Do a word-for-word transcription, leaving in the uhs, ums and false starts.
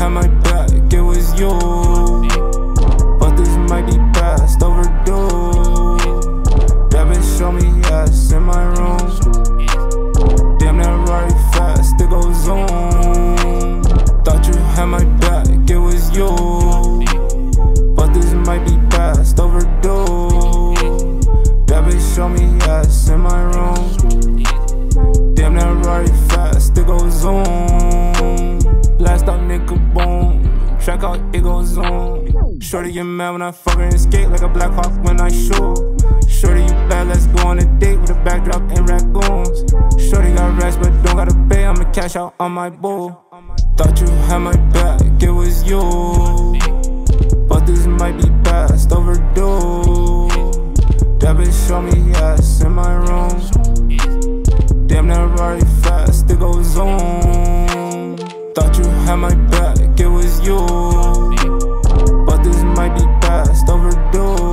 had my back, it was you. But this might be past overdue. That bitch show me ass in my room. Damn, that Rari fast, it goes zoom. Thought you had my back, it was you. But this might be past overdue. That bitch show me ass in my room. Damn, that Rari fast, it goes zoom. Last up, nigga, boom. Track out, it goes on. Shorty, you mad when I fuck her and skate like a Black Hawk when I shoot. Shorty, you bad, let's go on a date with a backdrop and raccoons. Shorty got racks, but don't gotta pay, I'ma cash out on my boo. Thought you had my back, it was you. But this might be past overdue. That bitch show me ass in my room. Damn, that Rari fast, it goes on. Thought you had my back, it was you. But this might be past overdue.